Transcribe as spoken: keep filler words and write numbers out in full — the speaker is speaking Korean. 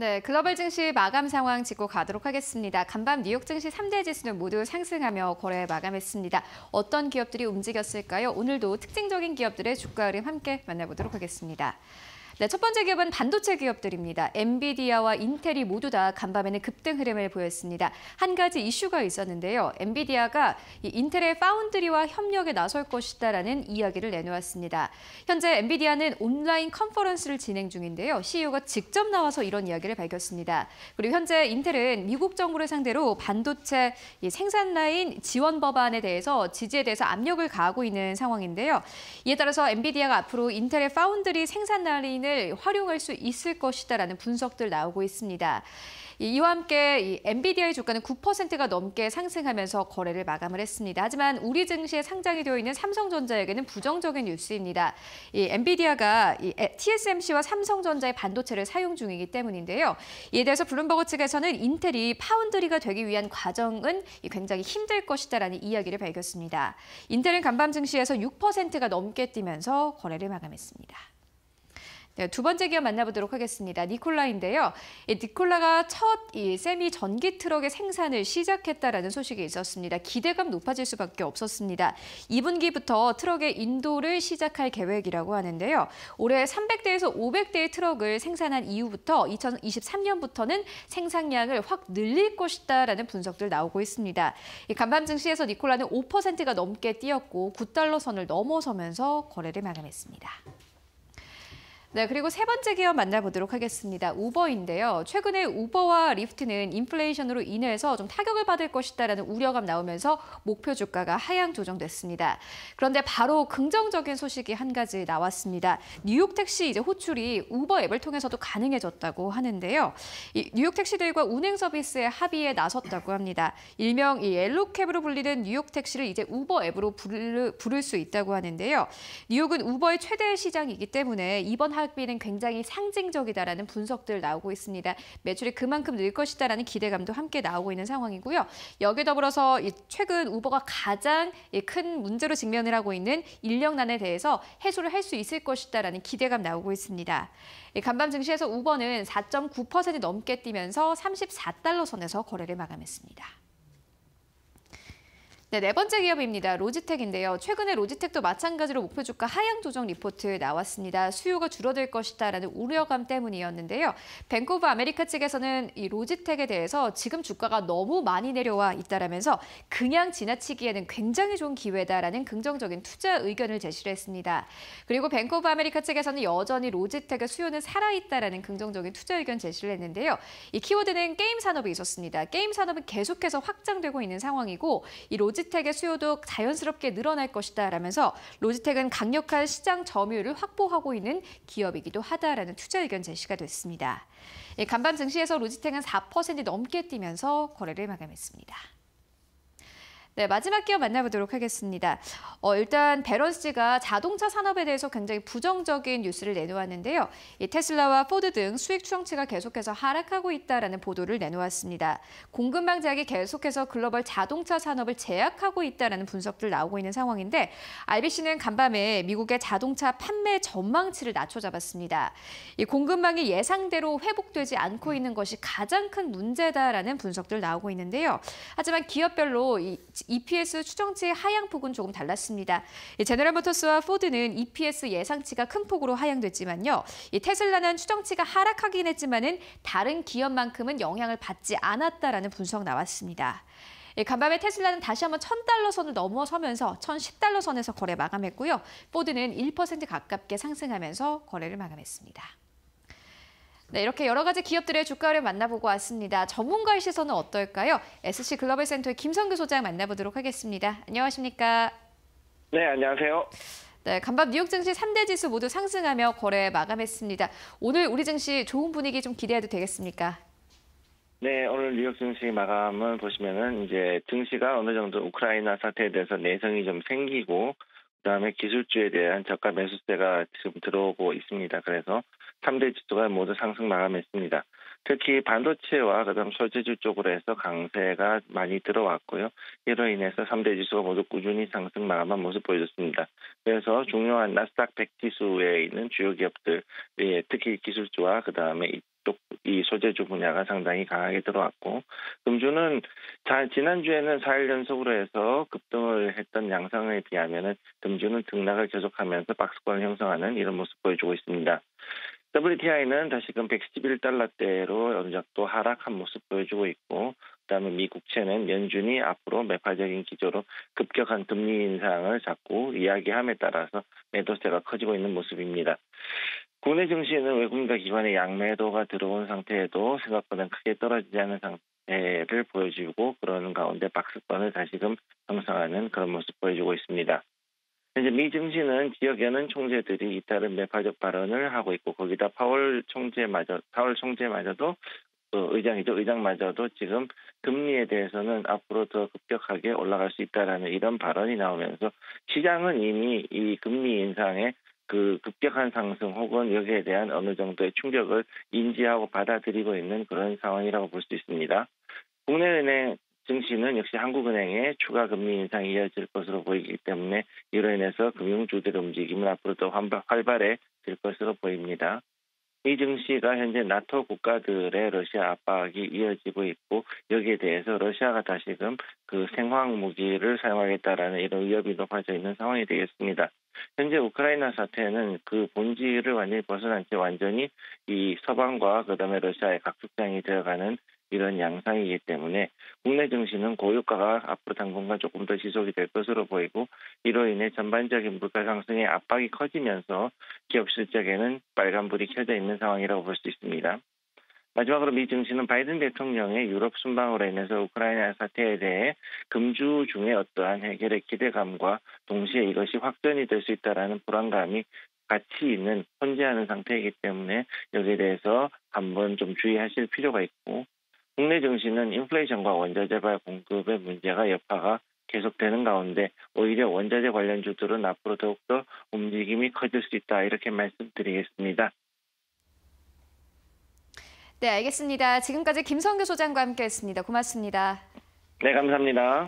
네, 글로벌 증시 마감 상황 짚고 가도록 하겠습니다. 간밤 뉴욕 증시 삼 대 지수는 모두 상승하며 거래 마감했습니다. 어떤 기업들이 움직였을까요? 오늘도 특징적인 기업들의 주가 흐름 함께 만나보도록 하겠습니다. 네, 첫 번째 기업은 반도체 기업들입니다. 엔비디아와 인텔이 모두 다 간밤에는 급등 흐름을 보였습니다. 한 가지 이슈가 있었는데요. 엔비디아가 이 인텔의 파운드리와 협력에 나설 것이다라는 이야기를 내놓았습니다. 현재 엔비디아는 온라인 컨퍼런스를 진행 중인데요. 씨이오가 직접 나와서 이런 이야기를 밝혔습니다. 그리고 현재 인텔은 미국 정부를 상대로 반도체 생산 라인 지원 법안에 대해서 지지에 대해서 압력을 가하고 있는 상황인데요. 이에 따라서 엔비디아가 앞으로 인텔의 파운드리 생산 라인을 활용할 수 있을 것이다라는 분석들 나오고 있습니다. 이와 함께 이 엔비디아의 주가는 구 퍼센트가 넘게 상승하면서 거래를 마감을 했습니다. 하지만 우리 증시에 상장이 되어 있는 삼성전자에게는 부정적인 뉴스입니다. 이 엔비디아가 이 티에스엠씨와 삼성전자의 반도체를 사용 중이기 때문인데요. 이에 대해서 블룸버그 측에서는 인텔이 파운드리가 되기 위한 과정은 굉장히 힘들 것이다라는 이야기를 밝혔습니다. 인텔은 간밤 증시에서 육 퍼센트가 넘게 뛰면서 거래를 마감했습니다. 두 번째 기업 만나보도록 하겠습니다. 니콜라인데요. 니콜라가 첫 이 세미 전기 트럭의 생산을 시작했다라는 소식이 있었습니다. 기대감 높아질 수밖에 없었습니다. 이 분기부터 트럭의 인도를 시작할 계획이라고 하는데요. 올해 삼백 대에서 오백 대의 트럭을 생산한 이후부터 이천이십삼 년부터는 생산량을 확 늘릴 것이다라는 분석들 나오고 있습니다. 이 간밤 증시에서 니콜라는 오 퍼센트가 넘게 뛰었고 구 달러 선을 넘어서면서 거래를 마감했습니다. 네, 그리고 세 번째 기업 만나보도록 하겠습니다. 우버인데요. 최근에 우버와 리프트는 인플레이션으로 인해서 좀 타격을 받을 것이다라는 우려감 나오면서 목표 주가가 하향 조정됐습니다. 그런데 바로 긍정적인 소식이 한 가지 나왔습니다. 뉴욕 택시 이제 호출이 우버 앱을 통해서도 가능해졌다고 하는데요. 이 뉴욕 택시들과 운행 서비스의 합의에 나섰다고 합니다. 일명 이 옐로우캡으로 불리는 뉴욕 택시를 이제 우버 앱으로 부를, 부를 수 있다고 하는데요. 뉴욕은 우버의 최대 시장이기 때문에 이번 합의는 굉장히 상징적이다라는 분석들 나오고 있습니다. 매출이 그만큼 늘 것이다라는 기대감도 함께 나오고 있는 상황이고요. 여기에 더불어서 최근 우버가 가장 큰 문제로 직면을 하고 있는 인력난에 대해서 해소를 할 수 있을 것이다라는 기대감 나오고 있습니다. 간밤 증시에서 우버는 사 점 구 퍼센트 넘게 뛰면서 삼십사 달러 선에서 거래를 마감했습니다. 네, 네 번째 기업입니다. 로지텍인데요. 최근에 로지텍도 마찬가지로 목표 주가 하향 조정 리포트 나왔습니다. 수요가 줄어들 것이다라는 우려감 때문이었는데요. 뱅크 오브 아메리카 측에서는 이 로지텍에 대해서 지금 주가가 너무 많이 내려와 있다라면서 그냥 지나치기에는 굉장히 좋은 기회다라는 긍정적인 투자 의견을 제시를 했습니다. 그리고 뱅크 오브 아메리카 측에서는 여전히 로지텍의 수요는 살아있다라는 긍정적인 투자 의견 제시를 했는데요. 이 키워드는 게임 산업이 있었습니다. 게임 산업은 계속해서 확장되고 있는 상황이고 이 로지 로지텍의 수요도 자연스럽게 늘어날 것이다 라면서 로지텍은 강력한 시장 점유율을 확보하고 있는 기업이기도 하다라는 투자 의견 제시가 됐습니다. 간밤 증시에서 로지텍은 사 퍼센트 넘게 뛰면서 거래를 마감했습니다. 네, 마지막 기업 만나보도록 하겠습니다. 어, 일단 밸런스지가 자동차 산업에 대해서 굉장히 부정적인 뉴스를 내놓았는데요. 이 테슬라와 포드 등 수익 추정치가 계속해서 하락하고 있다라는 보도를 내놓았습니다. 공급망 제약이 계속해서 글로벌 자동차 산업을 제약하고 있다라는 분석들 나오고 있는 상황인데 알비씨는 간밤에 미국의 자동차 판매 전망치를 낮춰잡았습니다. 이 공급망이 예상대로 회복되지 않고 있는 것이 가장 큰 문제다라는 분석들 나오고 있는데요. 하지만 기업별로 이 이피에스 추정치 하향폭은 조금 달랐습니다. 제너럴모터스와 포드는 이피에스 예상치가 큰 폭으로 하향됐지만요. 이 테슬라는 추정치가 하락하긴 했지만은 다른 기업만큼은 영향을 받지 않았다라는 분석 나왔습니다. 간밤에 테슬라는 다시 한번 천 달러 선을 넘어서면서 천십 달러 선에서 거래 마감했고요. 포드는 일 퍼센트 가깝게 상승하면서 거래를 마감했습니다. 네, 이렇게 여러 가지 기업들의 주가를 만나보고 왔습니다. 전문가의 시선은 어떨까요? 에스씨 글로벌 센터의 김성규 소장 만나보도록 하겠습니다. 안녕하십니까? 네, 안녕하세요. 네, 간밤 뉴욕 증시 삼 대 지수 모두 상승하며 거래 마감했습니다. 오늘 우리 증시 좋은 분위기 좀 기대해도 되겠습니까? 네, 오늘 뉴욕 증시 마감을 보시면은 이제 증시가 어느 정도 우크라이나 사태에 대해서 내성이 좀 생기고 그다음에 기술주에 대한 저가 매수세가 지금 들어오고 있습니다. 그래서 삼 대 지수가 모두 상승 마감했습니다. 특히 반도체와 그다음 소재주 쪽으로 해서 강세가 많이 들어왔고요. 이로 인해서 삼 대 지수가 모두 꾸준히 상승 마감한 모습 보여줬습니다. 그래서 중요한 나스닥 백 지수에 있는 주요 기업들, 특히 기술주와 그다음에 또 이 소재주 분야가 상당히 강하게 들어왔고, 금주는 지난주에는 사일 연속으로 해서 급등을 했던 양상에 비하면 금주는 등락을 계속하면서 박스권을 형성하는 이런 모습 보여주고 있습니다. 더블유티아이는 다시금 백십일 달러대로 연작도 하락한 모습 보여주고 있고, 그다음에 미국채는 연준이 앞으로 매파적인 기조로 급격한 금리 인상을 자꾸 이야기함에 따라서 매도세가 커지고 있는 모습입니다. 국내 증시는 외국인과 기관의 양매도가 들어온 상태에도 생각보다 크게 떨어지지 않은 상태를 보여주고, 그러는 가운데 박스권을 다시금 형성하는 그런 모습 보여주고 있습니다. 현재 미 증시는 지역 연은 총재들이 잇따른 매파적 발언을 하고 있고, 거기다 파월 총재마저, 파월 총재마저도 어, 의장이죠. 의장마저도 지금 금리에 대해서는 앞으로 더 급격하게 올라갈 수 있다라는 이런 발언이 나오면서 시장은 이미 이 금리 인상에 그 급격한 상승 혹은 여기에 대한 어느 정도의 충격을 인지하고 받아들이고 있는 그런 상황이라고 볼 수 있습니다. 국내 은행 증시는 역시 한국은행의 추가 금리 인상이 이어질 것으로 보이기 때문에 이로 인해서 금융주들의 움직임은 앞으로 더 활발해질 것으로 보입니다. 이 증시가 현재 나토 국가들의 러시아 압박이 이어지고 있고, 여기에 대해서 러시아가 다시금 그 생화학 무기를 사용하겠다라는 이런 위협이 높아져 있는 상황이 되겠습니다. 현재 우크라이나 사태는 그 본질을 완전히 벗어난 채 완전히 이 서방과 그다음에 러시아의 각축장이 되어가는 이런 양상이기 때문에 국내 증시는 고유가가 앞으로 당분간 조금 더 지속이 될 것으로 보이고, 이로 인해 전반적인 물가 상승의 압박이 커지면서 기업 실적에는 빨간불이 켜져 있는 상황이라고 볼 수 있습니다. 마지막으로 미 증시는 바이든 대통령의 유럽 순방으로 인해서 우크라이나 사태에 대해 금주 중에 어떠한 해결의 기대감과 동시에 이것이 확전이 될 수 있다는 불안감이 같이 있는, 혼재하는 상태이기 때문에 여기에 대해서 한번 좀 주의하실 필요가 있고, 국내 증시는 인플레이션과 원자재발 공급의 문제가 여파가 계속되는 가운데 오히려 원자재 관련주들은 앞으로 더욱더 움직임이 커질 수 있다, 이렇게 말씀드리겠습니다. 네, 알겠습니다. 지금까지 김성규 소장과 함께했습니다. 고맙습니다. 네, 감사합니다.